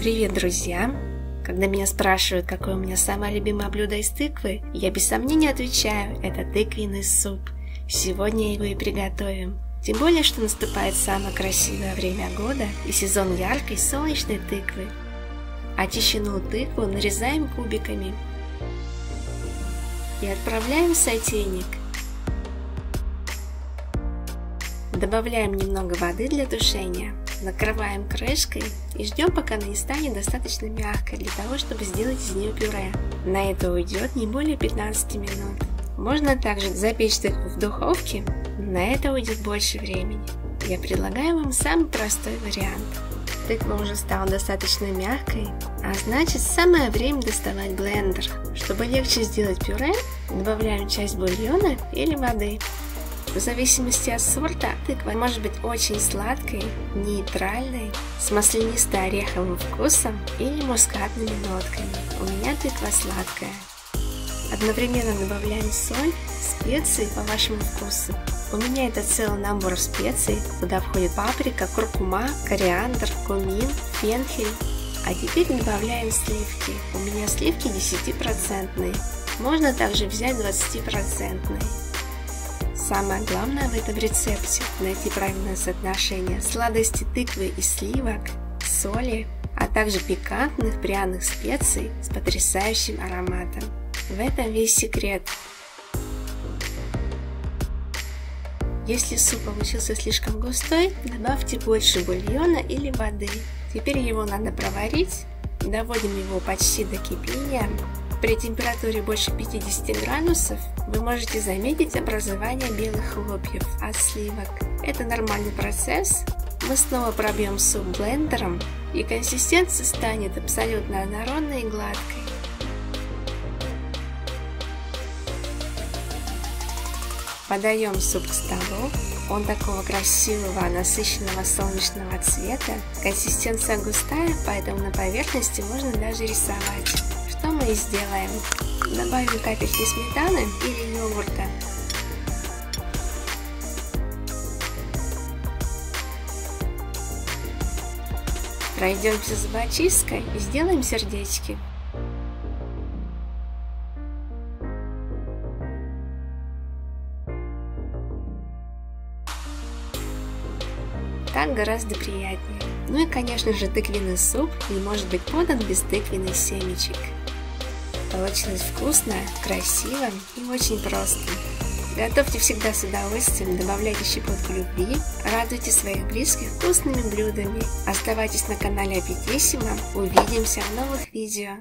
Привет, друзья! Когда меня спрашивают, какое у меня самое любимое блюдо из тыквы, я без сомнения отвечаю – это тыквенный суп. Сегодня его и приготовим. Тем более, что наступает самое красивое время года и сезон яркой солнечной тыквы. Очищенную тыкву нарезаем кубиками и отправляем в сотейник. Добавляем немного воды для тушения, накрываем крышкой и ждем, пока она не станет достаточно мягкой для того, чтобы сделать из нее пюре. На это уйдет не более 15 минут. Можно также запечь тыкву в духовке, но на это уйдет больше времени. Я предлагаю вам самый простой вариант. Тыква уже стала достаточно мягкой, а значит, самое время доставать блендер. Чтобы легче сделать пюре, добавляем часть бульона или воды. В зависимости от сорта, тыква может быть очень сладкой, нейтральной, с маслянисто-ореховым вкусом или мускатными нотками. У меня тыква сладкая. Одновременно добавляем соль, специи по вашему вкусу. У меня это целый набор специй, куда входит паприка, куркума, кориандр, кумин, фенхель. А теперь добавляем сливки. У меня сливки 10%. Можно также взять 20%. Самое главное в этом рецепте – найти правильное соотношение сладости тыквы и сливок, соли, а также пикантных пряных специй с потрясающим ароматом. В этом весь секрет. Если суп получился слишком густой, добавьте больше бульона или воды. Теперь его надо проварить. Доводим его почти до кипения. При температуре больше 50 градусов вы можете заметить образование белых хлопьев от сливок. Это нормальный процесс. Мы снова пробьем суп блендером, и консистенция станет абсолютно однородной и гладкой. Подаем суп к столу. Он такого красивого, насыщенного солнечного цвета. Консистенция густая, поэтому на поверхности можно даже рисовать. Что мы и сделаем. Добавим капельки сметаны или йогурта. Пройдемся зубочисткой и сделаем сердечки. Так гораздо приятнее. Ну и, конечно же, тыквенный суп не может быть подан без тыквенных семечек. Получилось вкусно, красиво и очень просто. Готовьте всегда с удовольствием, добавляйте щепотку любви, радуйте своих близких вкусными блюдами. Оставайтесь на канале Appetissimo, увидимся в новых видео.